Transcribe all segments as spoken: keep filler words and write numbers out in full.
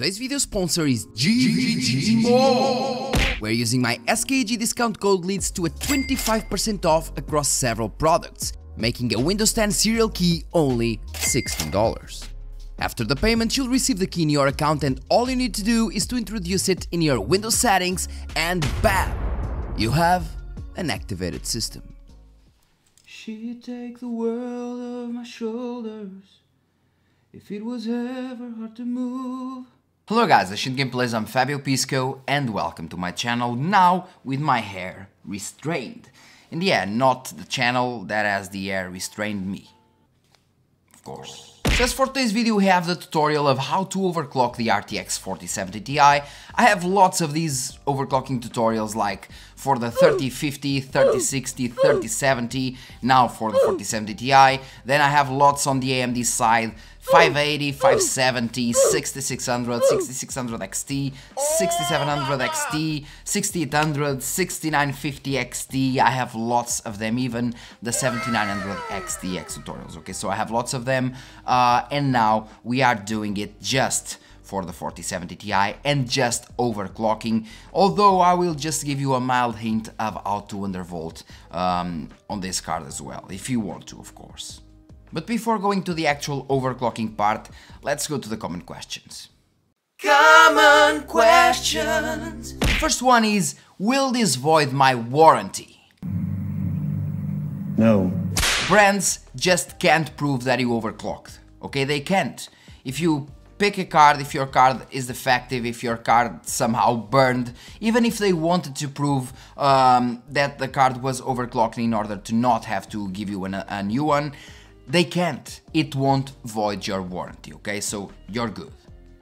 Today's video sponsor is Gvgmall, where using my S K G discount code leads to a twenty-five percent off across several products, making a Windows ten serial key only sixteen dollars. After the payment, you'll receive the key in your account and all you need to do is to introduce it in your Windows settings and bam! You have an activated system. She take the world off my shoulders, if it was ever hard to move. Hello guys, Ascent Gameplays, I'm Fabio Pisco and welcome to my channel, now with my hair restrained. And yeah, not the channel that has the hair restrained me, of course. Just for today's video we have the tutorial of how to overclock the R T X forty seventy Ti. I have lots of these overclocking tutorials, like for the thirty fifty, thirty sixty, thirty seventy, now for the forty seventy Ti. Then I have lots on the A M D side, five eighty, five seventy, sixty-six hundred, sixty-six hundred X T, sixty-seven hundred X T, sixty-eight hundred, sixty-nine fifty X T. I have lots of them, even the seventy-nine hundred X T X tutorials, okay? So I have lots of them. Uh, Uh, and now we are doing it just for the forty seventy Ti and just overclocking, although I will just give you a mild hint of how to undervolt um, on this card as well, if you want to, of course. But before going to the actual overclocking part, let's go to the common questions. Common questions! First one is, will this void my warranty? No. Brands just can't prove that you overclocked. Okay, they can't. If you pick a card, if your card is defective, if your card somehow burned, even if they wanted to prove um, that the card was overclocked in order to not have to give you an, a new one, they can't. It won't void your warranty, okay? So you're good.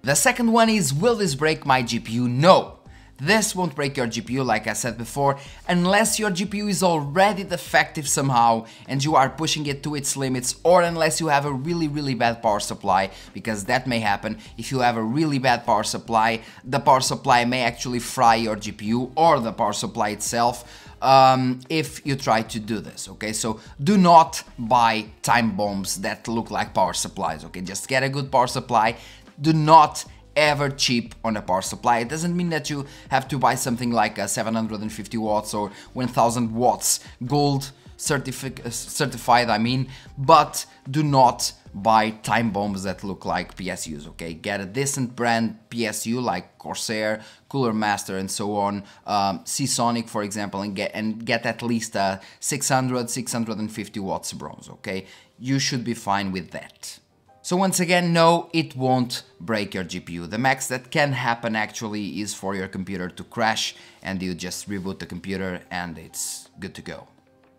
The second one is, will this break my G P U? No. This won't break your G P U, like I said before, unless your G P U is already defective somehow and you are pushing it to its limits, or unless you have a really really bad power supply, because that may happen. If you have a really bad power supply, the power supply may actually fry your G P U or the power supply itself um, if you try to do this, okay? So do not buy time bombs that look like power supplies, okay? Just get a good power supply. Do not ever cheap on a power supply. It doesn't mean that you have to buy something like a seven hundred fifty watts or one thousand watts gold certifi- uh, certified, I mean, but do not buy time bombs that look like P S Us, okay? Get a decent brand P S U like Corsair, Cooler Master and so on, um, Seasonic for example, and get, and get at least a six hundred, six fifty watts bronze, okay? You should be fine with that. So once again, no, it won't break your G P U. The max that can happen actually is for your computer to crash and you just reboot the computer and it's good to go.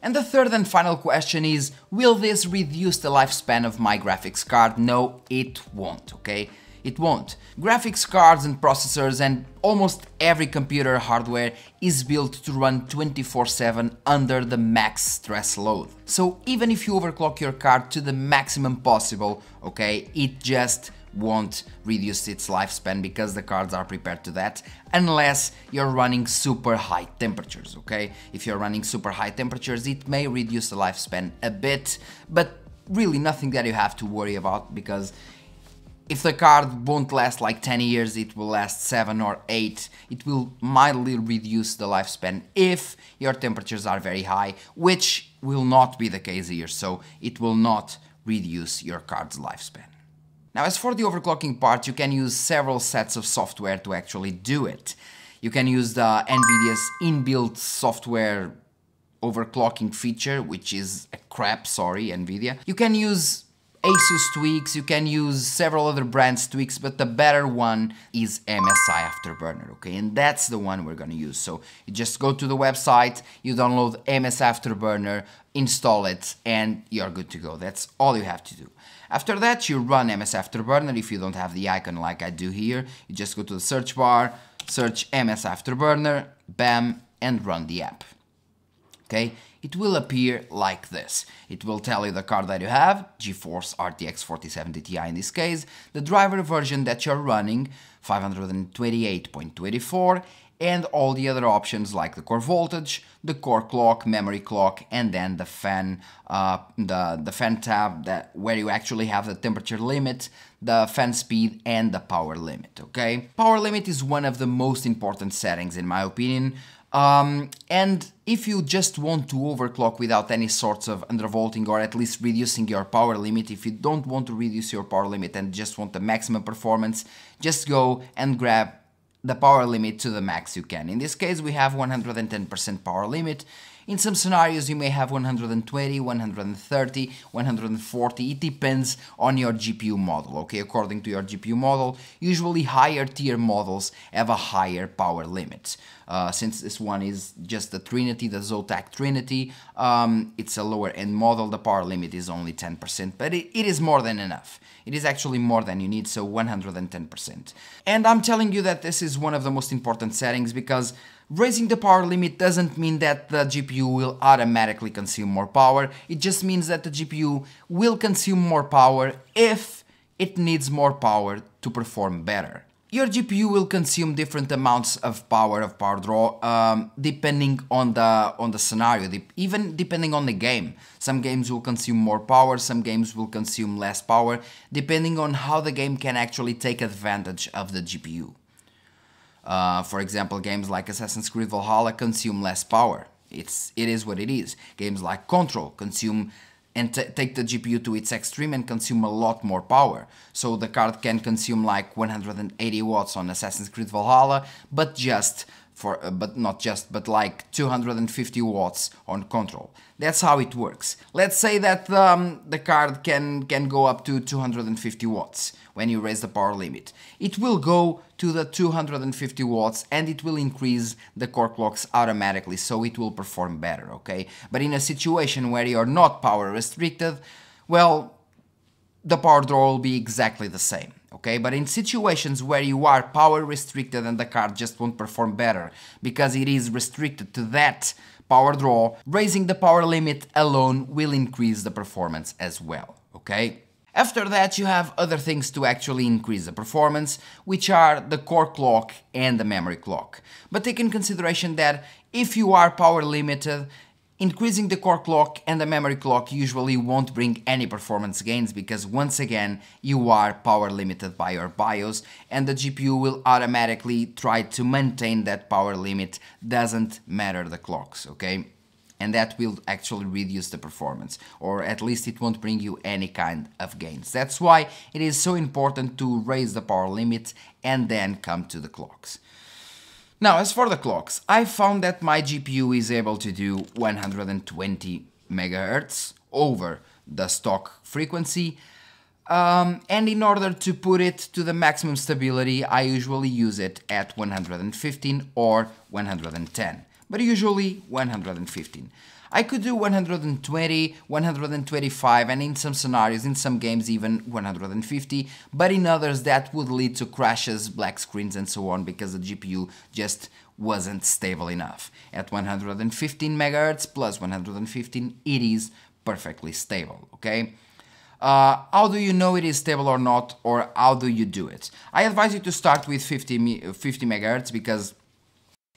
And the third and final question is, will this reduce the lifespan of my graphics card? No, it won't, okay? It won't. Graphics cards and processors and almost every computer hardware is built to run twenty-four seven under the max stress load. So even if you overclock your card to the maximum possible, okay, it just won't reduce its lifespan because the cards are prepared to that, unless you're running super high temperatures, okay? If you're running super high temperatures, it may reduce the lifespan a bit, but really nothing that you have to worry about, because if the card won't last like ten years, it will last seven or eight. It will mildly reduce the lifespan if your temperatures are very high, which will not be the case here, so it will not reduce your card's lifespan. Now, as for the overclocking part, you can use several sets of software to actually do it. You can use the NVIDIA's inbuilt software overclocking feature, which is a crap, sorry, NVIDIA. You can use Asus tweaks, you can use several other brands tweaks, but the better one is M S I Afterburner, okay? And that's the one we're gonna use. So you just go to the website, you download M S I Afterburner, install it, and you're good to go. That's all you have to do. After that, you run M S I Afterburner. If you don't have the icon like I do here, you just go to the search bar, search M S I Afterburner, bam, and run the app. Okay, it will appear like this. It will tell you the card that you have, GeForce R T X forty seventy Ti in this case, the driver version that you're running, five twenty-eight point two four, and all the other options like the core voltage, the core clock, memory clock, and then the fan, uh, the, the fan tab that where you actually have the temperature limit, the fan speed and the power limit, okay? Power limit is one of the most important settings in my opinion. Um, and if you just want to overclock without any sorts of undervolting or at least reducing your power limit, if you don't want to reduce your power limit and just want the maximum performance, just go and grab the power limit to the max you can. In this case, we have one hundred ten percent power limit. In some scenarios, you may have one hundred twenty, one hundred thirty, one hundred forty. It depends on your G P U model, okay? According to your G P U model, usually higher tier models have a higher power limit. Uh, since this one is just the Trinity, the Zotac Trinity, um, it's a lower end model. The power limit is only ten percent, but it, it is more than enough. It is actually more than you need, so one hundred ten percent. And I'm telling you that this is one of the most important settings because raising the power limit doesn't mean that the G P U will automatically consume more power. It just means that the G P U will consume more power if it needs more power to perform better. Your G P U will consume different amounts of power of power draw um, depending on the on the scenario, de even depending on the game. Some games will consume more power, some games will consume less power, depending on how the game can actually take advantage of the G P U. Uh, for example, games like Assassin's Creed Valhalla consume less power. It's it is what it is. Games like Control consume and take the G P U to its extreme and consume a lot more power. So the card can consume like one hundred eighty watts on Assassin's Creed Valhalla, but just for, uh, but not just, but like two hundred fifty watts on Control. That's how it works. Let's say that um, the card can, can go up to two hundred fifty watts when you raise the power limit. It will go to the two hundred fifty watts and it will increase the core clocks automatically, so it will perform better, okay? But in a situation where you're not power restricted, well, the power draw will be exactly the same. Okay, but in situations where you are power restricted and the card just won't perform better because it is restricted to that power draw, raising the power limit alone will increase the performance as well, okay? After that, you have other things to actually increase the performance, which are the core clock and the memory clock. But take in consideration that if you are power limited, increasing the core clock and the memory clock usually won't bring any performance gains because once again, you are power limited by your BIOS and the G P U will automatically try to maintain that power limit, doesn't matter the clocks, okay? And that will actually reduce the performance, or at least it won't bring you any kind of gains. That's why it is so important to raise the power limit and then come to the clocks. Now, as for the clocks, I found that my G P U is able to do one hundred twenty megahertz over the stock frequency. Um, and in order to put it to the maximum stability, I usually use it at one hundred fifteen or one hundred ten, but usually one hundred fifteen. I could do one hundred twenty, one hundred twenty-five, and in some scenarios, in some games even one hundred fifty, but in others that would lead to crashes, black screens and so on because the G P U just wasn't stable enough. At one hundred fifteen megahertz plus one hundred fifteen, it is perfectly stable, okay? Uh, how do you know it is stable or not, or how do you do it? I advise you to start with fifty megahertz because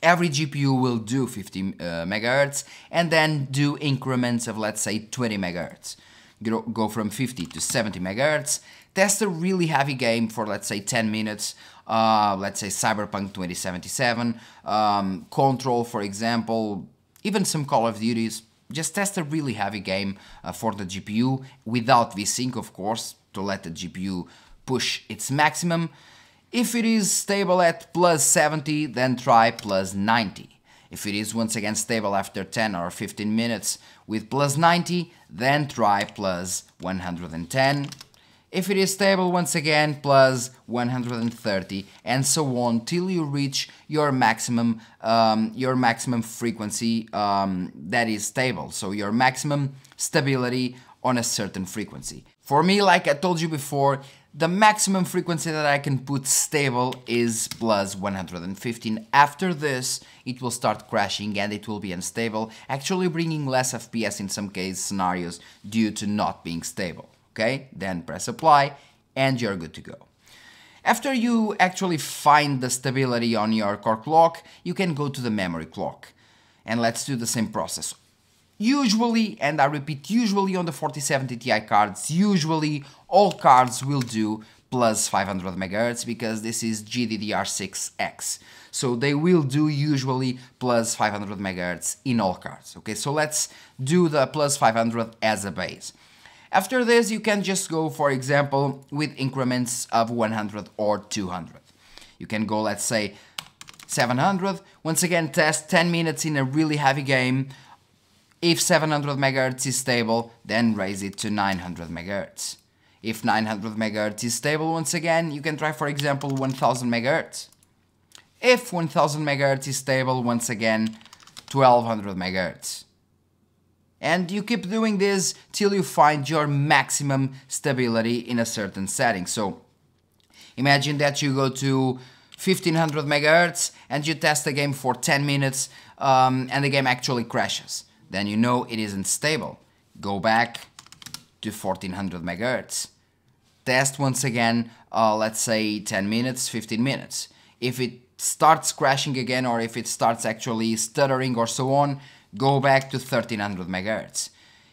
every G P U will do fifty megahertz and then do increments of, let's say, twenty megahertz. Go from fifty to seventy megahertz. Test a really heavy game for, let's say, ten minutes. Uh, let's say Cyberpunk twenty seventy-seven, um, Control, for example, even some Call of Duties. Just test a really heavy game uh, for the G P U without VSync, of course, to let the G P U push its maximum. If it is stable at plus seventy, then try plus ninety. If it is once again stable after ten or fifteen minutes with plus ninety, then try plus one hundred ten. If it is stable once again, plus one hundred thirty, and so on till you reach your maximum, um, your maximum frequency um, that is stable. So your maximum stability on a certain frequency. For me, like I told you before, the maximum frequency that I can put stable is plus one hundred fifteen. After this, it will start crashing and it will be unstable, actually bringing less F P S in some case scenarios due to not being stable, okay? Then press apply and you're good to go. After you actually find the stability on your core clock, you can go to the memory clock. And let's do the same process. Usually, and I repeat, usually on the forty seventy Ti cards, usually all cards will do plus five hundred megahertz because this is G D D R six X. So they will do usually plus five hundred megahertz in all cards. Okay, so let's do the plus five hundred as a base. After this, you can just go, for example, with increments of one hundred or two hundred. You can go, let's say, seven hundred. Once again, test ten minutes in a really heavy game. If seven hundred megahertz is stable, then raise it to nine hundred megahertz. If nine hundred megahertz is stable, once again, you can try, for example, one thousand megahertz. If one thousand megahertz is stable, once again, twelve hundred megahertz. And you keep doing this till you find your maximum stability in a certain setting. So imagine that you go to fifteen hundred megahertz and you test the game for ten minutes um, and the game actually crashes. Then you know it isn't stable. Go back to fourteen hundred megahertz. Test once again, uh, let's say ten minutes, fifteen minutes. If it starts crashing again or if it starts actually stuttering or so on, go back to thirteen hundred megahertz.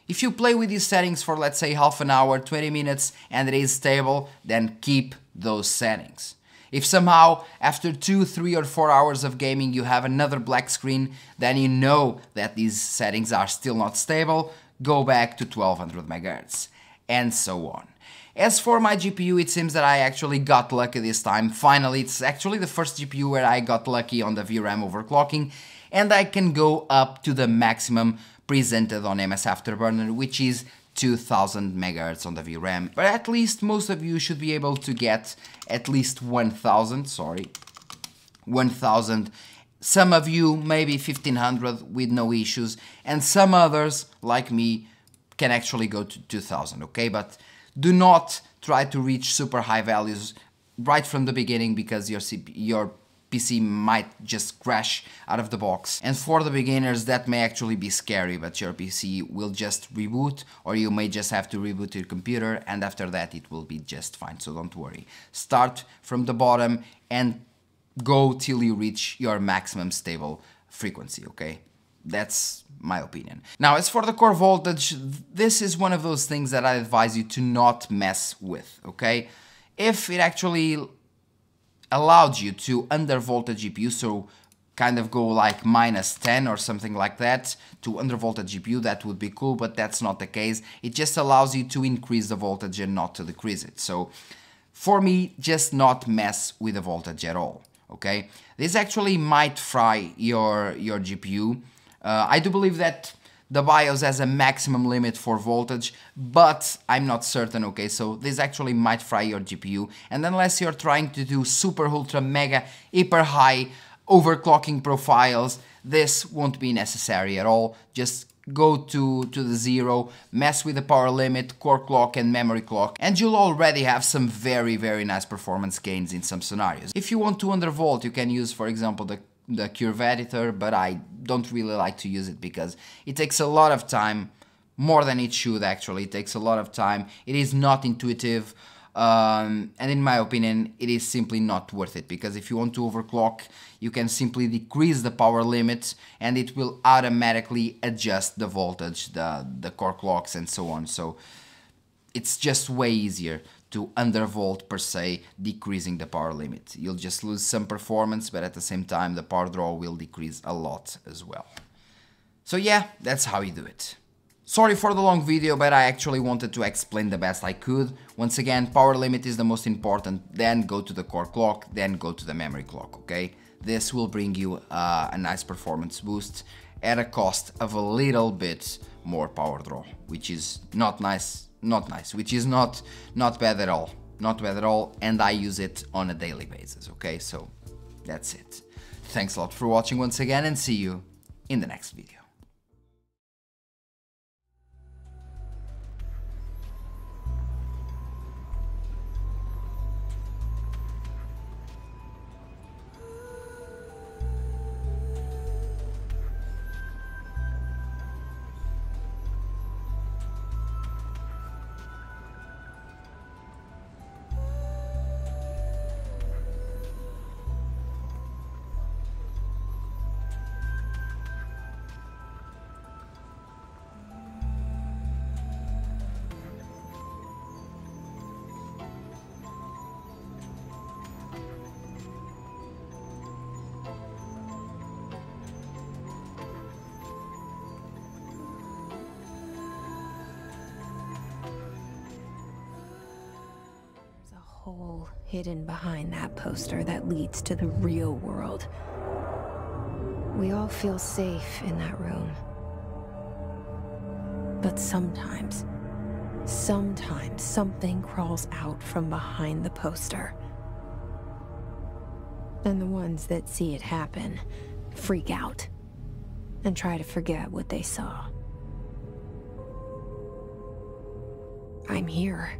If you play with these settings for, let's say, half an hour, twenty minutes, and it is stable, then keep those settings. If somehow, after two, three, or four hours of gaming, you have another black screen, then you know that these settings are still not stable, go back to twelve hundred megahertz, and so on. As for my G P U, it seems that I actually got lucky this time. Finally, it's actually the first G P U where I got lucky on the V RAM overclocking, and I can go up to the maximum presented on M S I Afterburner, which is two thousand megahertz on the V RAM, but at least most of you should be able to get at least one thousand, sorry, one thousand, some of you maybe fifteen hundred with no issues, and some others, like me, can actually go to two thousand, okay? But do not try to reach super high values right from the beginning because your your P C might just crash out of the box. And for the beginners, that may actually be scary, but your P C will just reboot, or you may just have to reboot your computer, and after that it will be just fine, so don't worry. Start from the bottom and go till you reach your maximum stable frequency, okay? That's my opinion. Now, as for the core voltage, this is one of those things that I advise you to not mess with, okay? If it actually allowed you to undervolt the G P U, so kind of go like minus ten or something like that to undervolt the G P U, that would be cool, but that's not the case. It just allows you to increase the voltage and not to decrease it. So for me, just not mess with the voltage at all, okay? This actually might fry your, your G P U. Uh, I do believe that the BIOS has a maximum limit for voltage, but I'm not certain, okay? So this actually might fry your G P U, and unless you're trying to do super, ultra, mega, hyper high overclocking profiles, this won't be necessary at all. Just go to, to the zero, mess with the power limit, core clock and memory clock, and you'll already have some very, very nice performance gains in some scenarios. If you want to undervolt, you can use, for example, the the curve editor, but I don't really like to use it because it takes a lot of time, more than it should actually. It takes a lot of time, it is not intuitive, um, and in my opinion it is simply not worth it, because if you want to overclock, you can simply decrease the power limit and it will automatically adjust the voltage, the, the core clocks and so on. So it's just way easier to undervolt per se, decreasing the power limit. You'll just lose some performance, but at the same time the power draw will decrease a lot as well. So yeah, that's how you do it. Sorry for the long video, but I actually wanted to explain the best I could. Once again, power limit is the most important, then go to the core clock, then go to the memory clock, okay? This will bring you uh, a nice performance boost at a cost of a little bit more power draw, which is not nice. Not nice, which is not not bad at all, not bad at all, and I use it on a daily basis, okay? So that's it. Thanks a lot for watching once again, and see you in the next video. hole hidden behind that poster that leads to the real world. We all feel safe in that room. But sometimes, sometimes something crawls out from behind the poster. And the ones that see it happen freak out and try to forget what they saw. I'm here.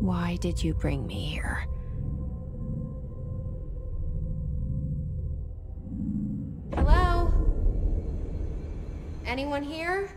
Why did you bring me here? Hello? Anyone here?